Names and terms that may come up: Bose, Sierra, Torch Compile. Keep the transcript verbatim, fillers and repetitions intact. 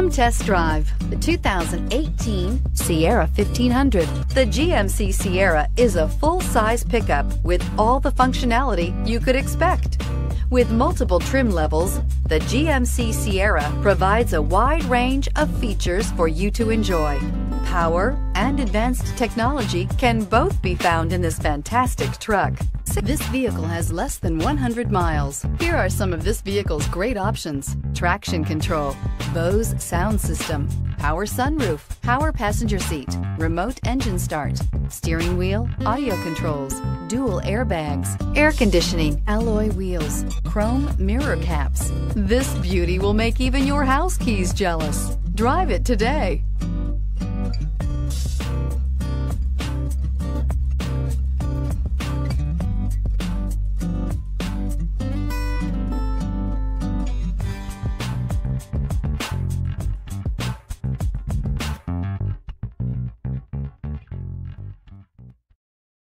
Come test drive the two thousand eighteen Sierra fifteen hundred. The G M C Sierra is a full-size pickup with all the functionality you could expect. With multiple trim levels, the G M C Sierra provides a wide range of features for you to enjoy. Power and advanced technology can both be found in this fantastic truck. This vehicle has less than one hundred miles. Here are some of this vehicle's great options: traction control, Bose sound system, power sunroof, power passenger seat, remote engine start, steering wheel audio controls, dual airbags, air conditioning, alloy wheels, chrome mirror caps. This beauty will make even your house keys jealous. Drive it today.